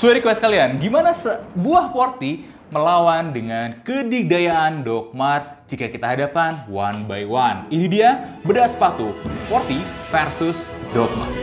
So, request kalian, gimana sebuah Portee melawan dengan kedikdayaan Doc Mart jika kita hadapan one by one? Ini dia bedah sepatu Portee versus Doc Mart.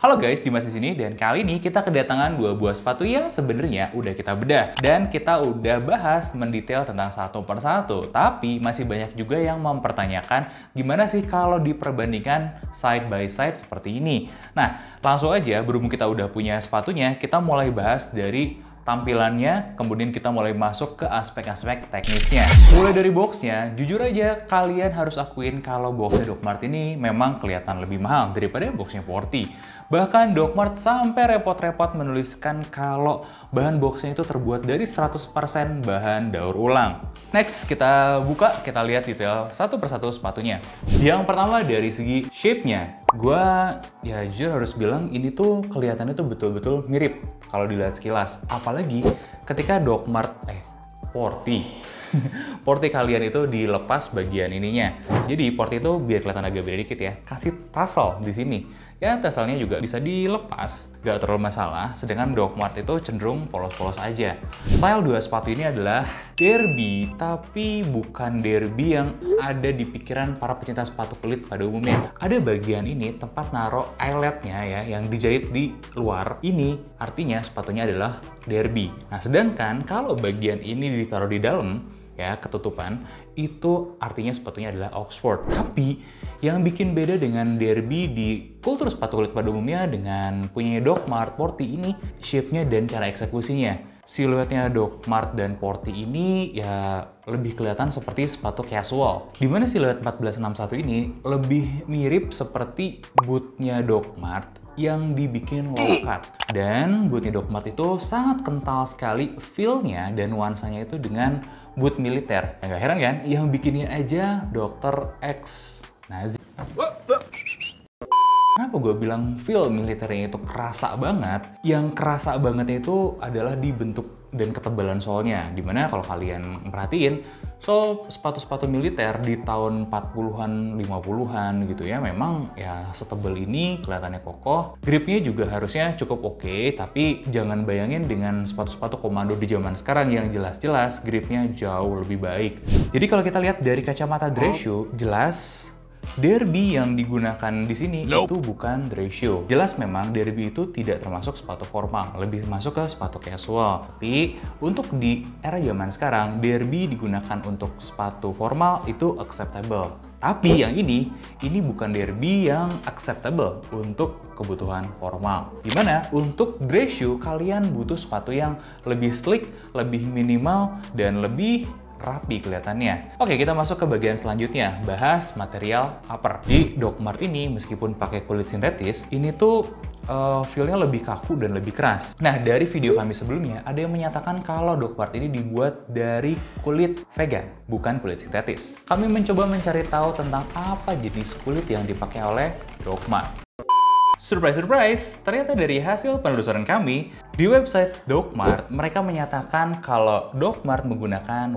Halo guys, Dimas di sini, dan kali ini kita kedatangan dua buah sepatu yang sebenarnya udah kita bedah dan kita udah bahas mendetail tentang satu per satu. Tapi masih banyak juga yang mempertanyakan gimana sih kalau diperbandingkan side by side seperti ini. Nah, langsung aja berhubung kita udah punya sepatunya, kita mulai bahas dari tampilannya, kemudian kita mulai masuk ke aspek-aspek teknisnya. Mulai dari boxnya, jujur aja kalian harus akuin kalau boxnya Doc Mart ini memang kelihatan lebih mahal daripada boxnya Portee. Bahkan Doc Mart sampai repot-repot menuliskan kalau bahan boxnya itu terbuat dari 100% bahan daur ulang. Next, kita buka, kita lihat detail satu persatu sepatunya. Yang pertama dari segi shape-nya, gua ya jujur harus bilang ini tuh kelihatannya tuh betul-betul mirip kalau dilihat sekilas. Apalagi ketika Doc Mart, Portee kalian itu dilepas bagian ininya. Jadi Portee itu biar kelihatan agak beda dikit ya, kasih tassel di sini. Ya tasselnya juga bisa dilepas, gak terlalu masalah. Sedangkan Doc Mart itu cenderung polos-polos aja. Style dua sepatu ini adalah derby, tapi bukan derby yang ada di pikiran para pecinta sepatu kulit pada umumnya. Ada bagian ini tempat naruh eyeletnya ya, yang dijahit di luar. Ini artinya sepatunya adalah derby. Nah sedangkan kalau bagian ini ditaruh di dalam, ya, ketutupan, itu artinya sepatunya adalah Oxford. Tapi yang bikin beda dengan derby di kultur sepatu kulit pada umumnya dengan punya Doc Mart, Portee ini shape-nya dan cara eksekusinya. Siluetnya Doc Mart dan Portee ini ya lebih kelihatan seperti sepatu casual. Dimana siluet 1461 ini lebih mirip seperti bootnya Doc Mart yang dibikin low cut. Dan bootnya Doc Mart itu sangat kental sekali feel-nya dan nuansanya itu dengan boot militer. Ya, gak heran kan? Yang bikinnya aja Dr. X Nazi. Kenapa gue bilang feel militernya itu kerasa banget? Yang kerasa bangetnya itu adalah di bentuk dan ketebalan solnya. Dimana kalau kalian perhatiin, so sepatu-sepatu militer di tahun 40-an, 50-an gitu ya, memang ya setebal ini kelihatannya kokoh. Gripnya juga harusnya cukup oke, tapi jangan bayangin dengan sepatu-sepatu komando di zaman sekarang yang jelas-jelas gripnya jauh lebih baik. Jadi kalau kita lihat dari kacamata dress shoe, jelas derby yang digunakan di sini itu bukan dress shoe. Jelas memang derby itu tidak termasuk sepatu formal, lebih masuk ke sepatu casual. Tapi untuk di era zaman sekarang, derby digunakan untuk sepatu formal itu acceptable. Tapi yang ini bukan derby yang acceptable untuk kebutuhan formal. Gimana? Untuk dress shoe, kalian butuh sepatu yang lebih sleek, lebih minimal, dan lebih rapi kelihatannya. Oke, kita masuk ke bagian selanjutnya, bahas material upper. Di Doc Mart ini meskipun pakai kulit sintetis, ini tuh feel-nya lebih kaku dan lebih keras. Nah, dari video kami sebelumnya ada yang menyatakan kalau Doc Mart ini dibuat dari kulit vegan, bukan kulit sintetis. Kami mencoba mencari tahu tentang apa jenis kulit yang dipakai oleh Doc Mart. Surprise, surprise! Ternyata dari hasil penelusuran kami di website Doc Mart, mereka menyatakan kalau Doc Mart menggunakan 100%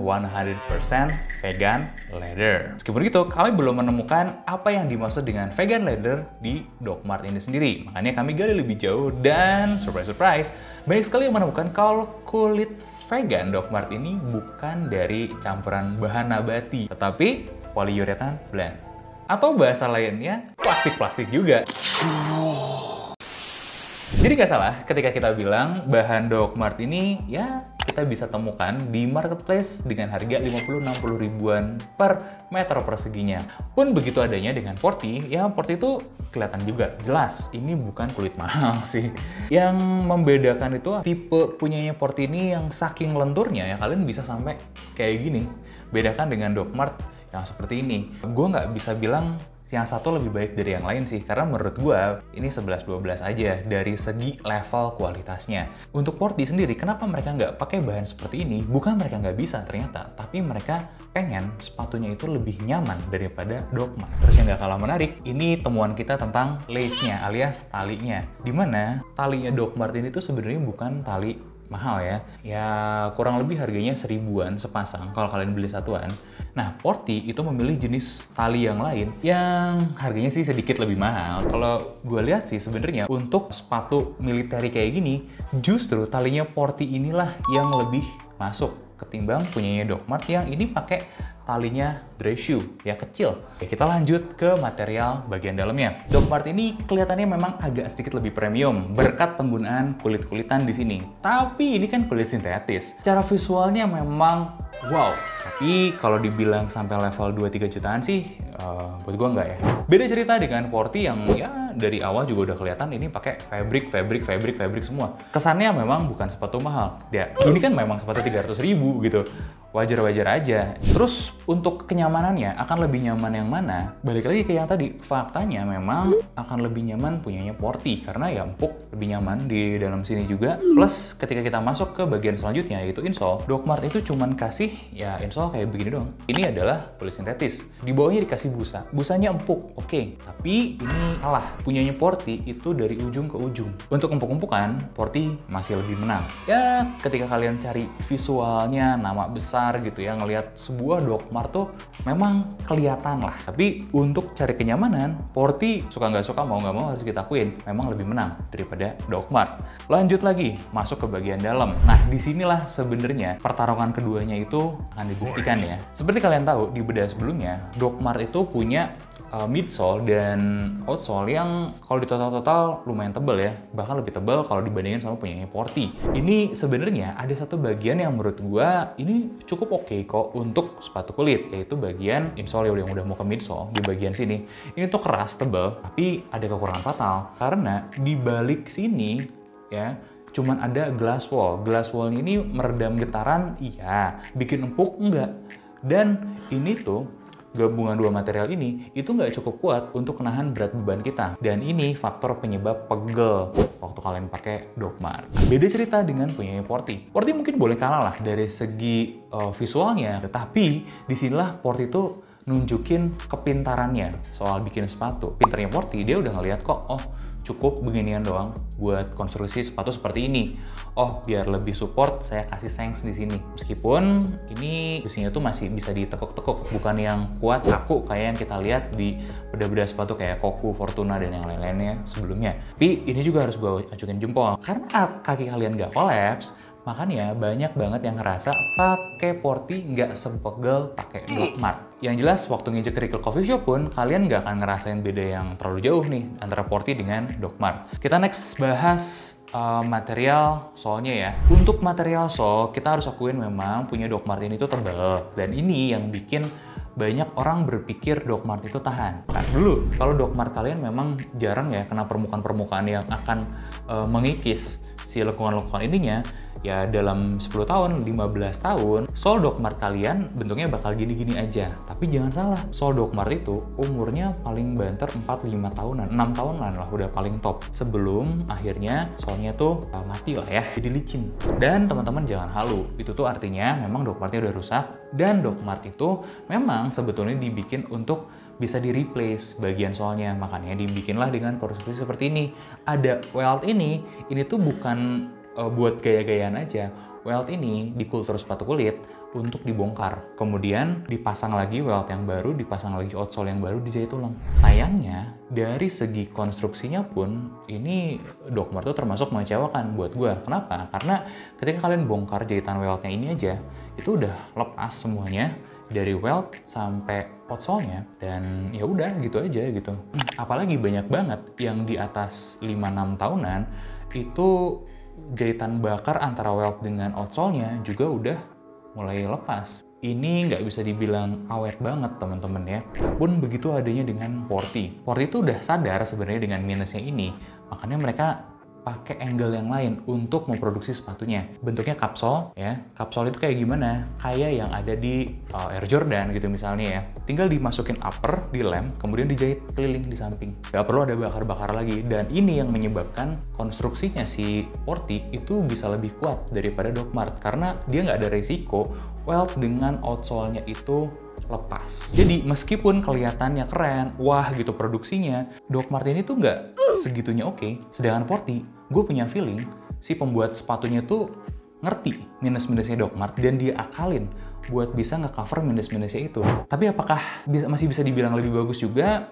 vegan leather. Meskipun gitu, kami belum menemukan apa yang dimaksud dengan vegan leather di Doc Mart ini sendiri. Makanya kami gali lebih jauh dan surprise, surprise, banyak sekali yang menemukan kalau kulit vegan Doc Mart ini bukan dari campuran bahan nabati, tetapi polyurethane blend. Atau bahasa lainnya, plastik-plastik juga. Jadi nggak salah ketika kita bilang bahan Doc Mart ini ya kita bisa temukan di marketplace dengan harga 50-60 ribuan per meter perseginya. Pun begitu adanya dengan Portee, ya Portee itu kelihatan juga jelas ini bukan kulit mahal sih. Yang membedakan itu tipe punyanya Portee ini yang saking lenturnya ya kalian bisa sampai kayak gini. Bedakan dengan Doc Mart yang seperti ini. Gue nggak bisa bilang yang satu lebih baik dari yang lain sih, karena menurut gue ini 11-12 aja dari segi level kualitasnya. Untuk Portee sendiri, kenapa mereka nggak pakai bahan seperti ini? Bukan mereka nggak bisa ternyata, tapi mereka pengen sepatunya itu lebih nyaman daripada Doc Mart. Terus yang nggak kalah menarik, ini temuan kita tentang lace-nya alias talinya. Dimana talinya Doc Mart ini tuh sebenarnya bukan tali mahal ya. Ya kurang lebih harganya 1.000-an sepasang kalau kalian beli satuan. Nah, Portee itu memilih jenis tali yang lain yang harganya sih sedikit lebih mahal. Kalau gue lihat sih sebenarnya untuk sepatu militer kayak gini, justru talinya Portee inilah yang lebih masuk ketimbang punyanya Doc Mart yang ini pakai talinya dress shoe ya kecil. Ya, kita lanjut ke material bagian dalamnya. Doc Mart ini kelihatannya memang agak sedikit lebih premium berkat penggunaan kulit-kulitan di sini. Tapi ini kan kulit sintetis. Secara visualnya memang wow. Tapi kalau dibilang sampai level 2-3 jutaan sih buat gue enggak ya. Beda cerita dengan Portee yang ya dari awal juga udah kelihatan ini pakai fabric semua. Kesannya memang bukan sepatu mahal. Ya, ini kan memang sepatu 300.000 gitu. Wajar-wajar aja. Terus untuk kenyamanannya akan lebih nyaman yang mana? Balik lagi ke yang tadi, faktanya memang akan lebih nyaman punyanya Portee karena ya empuk, lebih nyaman di dalam sini juga. Plus ketika kita masuk ke bagian selanjutnya yaitu insole, Doc Mart itu cuman kasih ya insole kayak begini dong. Ini adalah kulit sintetis. Di bawahnya dikasih busa. Busanya empuk, oke. Tapi ini kalah. Punyanya Portee itu dari ujung ke ujung. Untuk empuk-empukan, Portee masih lebih menang. Ya, ketika kalian cari visualnya, nama besar gitu ya, ngelihat sebuah Doc Mart tuh memang kelihatan lah. Tapi untuk cari kenyamanan, Portee suka nggak suka, mau nggak mau harus kita akuin, memang lebih menang daripada Doc Mart. Lanjut lagi, masuk ke bagian dalam. Nah, disinilah sebenarnya pertarungan keduanya itu akan dibuka. Ikan ya. Seperti kalian tahu di bedah sebelumnya, Doc Mart itu punya midsole dan outsole yang kalau di total-total lumayan tebel ya, bahkan lebih tebel kalau dibandingin sama punyanya Portee. Ini sebenarnya ada satu bagian yang menurut gua ini cukup oke kok untuk sepatu kulit, yaitu bagian insole yang udah mau ke midsole di bagian sini. Ini tuh keras tebel, tapi ada kekurangan fatal karena di balik sini ya cuman ada glass wall. Glass wall ini meredam getaran, iya. Bikin empuk, enggak. Dan ini tuh, gabungan dua material ini, itu nggak cukup kuat untuk menahan berat beban kita. Dan ini faktor penyebab pegel waktu kalian pakai Doc Mart. Beda cerita dengan punyanya Portee. Portee mungkin boleh kalah lah dari segi visualnya. Tetapi, disinilah Portee itu nunjukin kepintarannya soal bikin sepatu. Pinternya Portee, dia udah ngeliat kok, oh, cukup beginian doang buat konstruksi sepatu seperti ini. Oh, biar lebih support, saya kasih sengs di sini. Meskipun ini besinya tuh masih bisa ditekuk-tekuk, bukan yang kuat kaku kayak yang kita lihat di beda-beda sepatu kayak Koku, Fortuna, dan yang lain-lainnya sebelumnya. Tapi ini juga harus gue acungin jempol. Karena kaki kalian nggak kolaps, makanya banyak banget yang ngerasa pakai Portee nggak sepegel pakai Doc Mart. Yang jelas waktu ngejek kerikil coffee shop pun kalian nggak akan ngerasain beda yang terlalu jauh nih antara Portee dengan Doc Mart. Kita next bahas material solnya ya. Untuk material sol kita harus akuin memang punya Doc Mart ini tuh tebal dan ini yang bikin banyak orang berpikir Doc Mart itu tahan. Nah, dulu kalau Doc Mart kalian memang jarang ya kena permukaan-permukaan yang akan mengikis si lekukan-lekukan ininya. Ya dalam 10 tahun, 15 tahun, sol Doc Mart kalian bentuknya bakal gini-gini aja. Tapi jangan salah, sol Doc Mart itu umurnya paling banter 4-5 tahunan, 6 tahunan lah udah paling top. Sebelum akhirnya solnya tuh mati lah ya, jadi licin. Dan teman-teman jangan halu, itu tuh artinya memang Doc Martnya udah rusak. Dan Doc Mart itu memang sebetulnya dibikin untuk bisa di-replace bagian solnya. Makanya dibikinlah dengan konstruksi seperti ini. Ada welt ini tuh bukan buat gaya-gayaan aja. Welt ini di kultur sepatu kulit untuk dibongkar, kemudian dipasang lagi welt yang baru, dipasang lagi outsole yang baru, dijahit ulang. Sayangnya dari segi konstruksinya pun ini Doc Mart itu termasuk mengecewakan buat gue. Kenapa? Karena ketika kalian bongkar jahitan weltnya ini aja, itu udah lepas semuanya dari welt sampai outsole-nya dan ya udah gitu aja gitu. Apalagi banyak banget yang di atas 5-6 tahunan itu jahitan bakar antara welt dengan outsole-nya juga udah mulai lepas. Ini nggak bisa dibilang awet banget teman-teman ya. Pun begitu adanya dengan Portee. Portee itu udah sadar sebenarnya dengan minusnya ini, makanya mereka pakai angle yang lain untuk memproduksi sepatunya. Bentuknya kapsol ya. Kapsol itu kayak gimana? Kayak yang ada di Air Jordan gitu misalnya ya. Tinggal dimasukin upper, dilem, kemudian dijahit keliling di samping. Gak perlu ada bakar-bakar lagi. Dan ini yang menyebabkan konstruksinya si Portee itu bisa lebih kuat daripada Doc Mart karena dia nggak ada resiko welt dengan outsole-nya itu lepas. Jadi meskipun kelihatannya keren, wah gitu produksinya, Doc Mart ini tuh nggak segitunya oke. Sedangkan Portee, gue punya feeling si pembuat sepatunya tuh ngerti minus-minusnya Doc Mart dan dia akalin buat bisa nge-cover minus-minusnya itu. Tapi apakah masih bisa dibilang lebih bagus juga?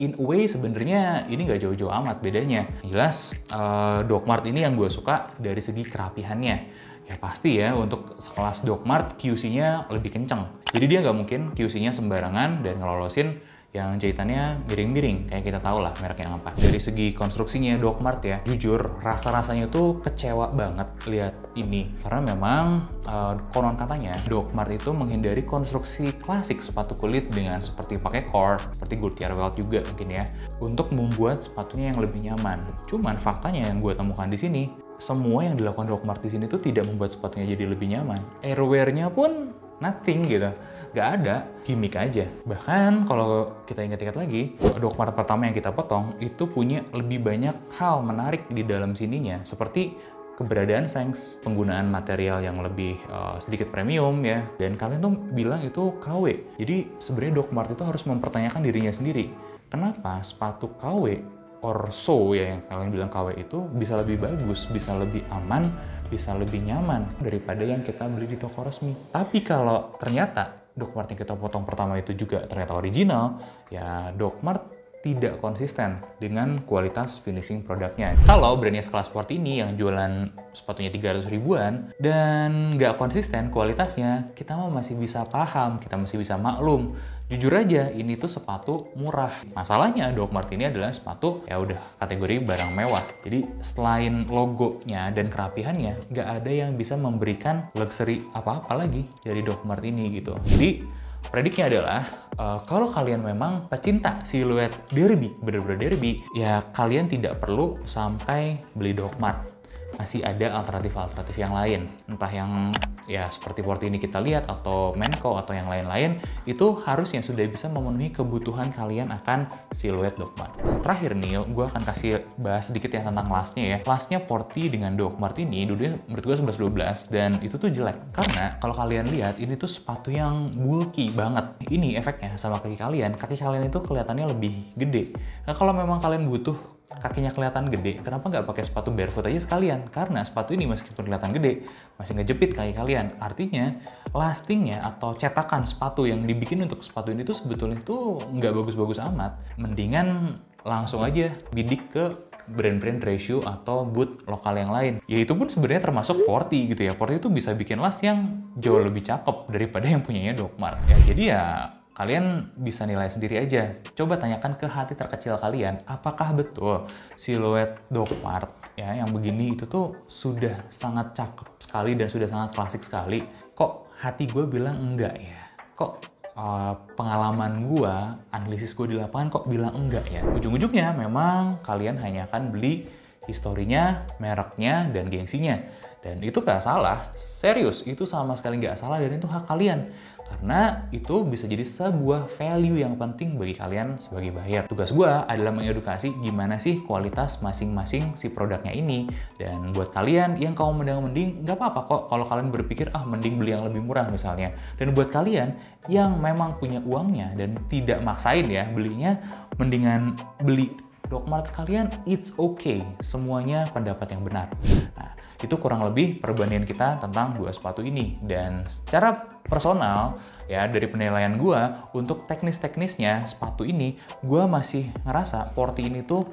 In a way sebenarnya ini nggak jauh-jauh amat bedanya. Jelas Doc Mart ini yang gue suka dari segi kerapihannya. Ya pasti ya, untuk sekelas Doc Mart QC-nya lebih kenceng. Jadi dia nggak mungkin QC-nya sembarangan dan ngelolosin yang jahitannya miring-miring. Kayak kita tahu lah mereknya apa. Dari segi konstruksinya Doc Mart ya, jujur rasa-rasanya tuh kecewa banget lihat ini. Karena memang konon katanya Doc Mart itu menghindari konstruksi klasik sepatu kulit dengan seperti pakai core, seperti Goodyear welt juga mungkin ya, untuk membuat sepatunya yang lebih nyaman. Cuman faktanya yang gue temukan di sini, semua yang dilakukan Doc Mart di sini tuh tidak membuat sepatunya jadi lebih nyaman. Airwear-nya pun nothing gitu, nggak ada, gimmick aja. Bahkan kalau kita ingat-ingat lagi, Doc Mart pertama yang kita potong itu punya lebih banyak hal menarik di dalam sininya, seperti keberadaan Sengs, penggunaan material yang lebih sedikit premium ya. Dan kalian tuh bilang itu KW. Jadi sebenarnya Doc Mart itu harus mempertanyakan dirinya sendiri. Kenapa sepatu KW Orso ya, yang kalian bilang KW itu bisa lebih bagus, bisa lebih aman, bisa lebih nyaman daripada yang kita beli di toko resmi. Tapi kalau ternyata Doc Mart yang kita potong pertama itu juga ternyata original, ya Doc Mart tidak konsisten dengan kualitas finishing produknya. Kalau brandnya sekelas sport ini yang jualan sepatunya 300 ribuan dan nggak konsisten kualitasnya, kita masih bisa paham, kita masih bisa maklum. Jujur aja, ini tuh sepatu murah. Masalahnya Doc Mart ini adalah sepatu ya udah kategori barang mewah. Jadi selain logonya dan kerapihannya, nggak ada yang bisa memberikan luxury apa-apa lagi dari Doc Mart ini gitu. Jadi prediknya adalah, kalau kalian memang pecinta siluet derby, bener-bener derby, ya kalian tidak perlu sampai beli Doc Mart. Masih ada alternatif-alternatif yang lain. Entah yang ya seperti Portee ini kita lihat, atau Menko, atau yang lain-lain, itu harusnya sudah bisa memenuhi kebutuhan kalian akan siluet Doc Mart. Terakhir nih, gue akan kasih bahas sedikit ya tentang lasnya ya. Lasnya Portee dengan Doc Mart ini dulunya menurut gue 11-12, dan itu tuh jelek. Karena kalau kalian lihat, ini tuh sepatu yang bulky banget. Ini efeknya sama kaki kalian. Kaki kalian itu kelihatannya lebih gede. Nah, kalau memang kalian butuh kakinya kelihatan gede, kenapa nggak pakai sepatu barefoot aja sekalian? Karena sepatu ini meskipun kelihatan gede, masih ngejepit kaki kalian. Artinya, lastingnya atau cetakan sepatu yang dibikin untuk sepatu ini tuh sebetulnya tuh nggak bagus-bagus amat. Mendingan langsung aja bidik ke brand-brand ratio atau boot lokal yang lain. Ya itu pun sebenarnya termasuk Portee gitu ya. Portee itu bisa bikin las yang jauh lebih cakep daripada yang punyanya Doc Mart. Ya, jadi ya kalian bisa nilai sendiri aja. Coba tanyakan ke hati terkecil kalian, apakah betul siluet Doc Mart ya yang begini itu tuh sudah sangat cakep sekali dan sudah sangat klasik sekali. Kok hati gue bilang enggak ya? Kok pengalaman gue, analisis gue di lapangan kok bilang enggak ya? Ujung-ujungnya memang kalian hanya akan beli historinya, mereknya, dan gengsinya. Dan itu gak salah, serius, itu sama sekali gak salah dan itu hak kalian. Karena itu bisa jadi sebuah value yang penting bagi kalian sebagai buyer. Tugas gue adalah mengedukasi gimana sih kualitas masing-masing si produknya ini. Dan buat kalian yang kamu mending-mending, nggak apa-apa kok kalau kalian berpikir, ah mending beli yang lebih murah misalnya. Dan buat kalian yang memang punya uangnya dan tidak maksain ya belinya, mendingan beli Doc Mart sekalian, it's okay. Semuanya pendapat yang benar. Nah, itu kurang lebih perbandingan kita tentang dua sepatu ini. Dan secara personal ya dari penilaian gue, untuk teknis-teknisnya sepatu ini gue masih ngerasa Portee ini tuh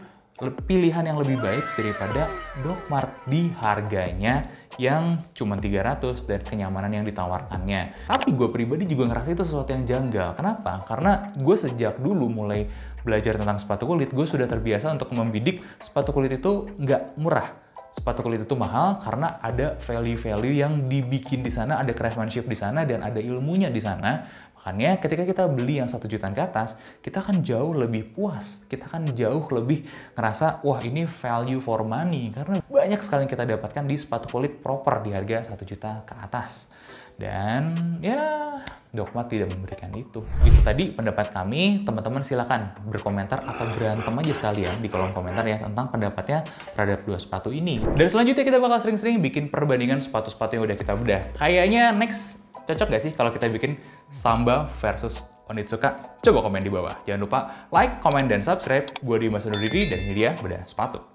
pilihan yang lebih baik daripada Doc Mart di harganya yang cuma 300 dan kenyamanan yang ditawarkannya. Tapi gue pribadi juga ngerasa itu sesuatu yang janggal. Kenapa? Karena gue sejak dulu mulai belajar tentang sepatu kulit, gue sudah terbiasa untuk membidik sepatu kulit itu nggak murah. Sepatu kulit itu mahal karena ada value-value yang dibikin di sana, ada craftsmanship di sana, dan ada ilmunya di sana. Makanya ketika kita beli yang 1 jutaan ke atas, kita akan jauh lebih puas. Kita akan jauh lebih ngerasa, wah ini value for money. Karena banyak sekali yang kita dapatkan di sepatu kulit proper di harga 1 juta ke atas. Dan ya, Doc Mart tidak memberikan itu. Itu tadi pendapat kami. Teman-teman silahkan berkomentar atau berantem aja sekalian di kolom komentar ya tentang pendapatnya terhadap dua sepatu ini. Dan selanjutnya kita bakal sering-sering bikin perbandingan sepatu-sepatu yang udah kita bedah. Kayaknya next cocok gak sih kalau kita bikin Samba versus Onitsuka? Coba komen di bawah. Jangan lupa like, komen, dan subscribe. Gue Dimas dan ini dia bedah sepatu.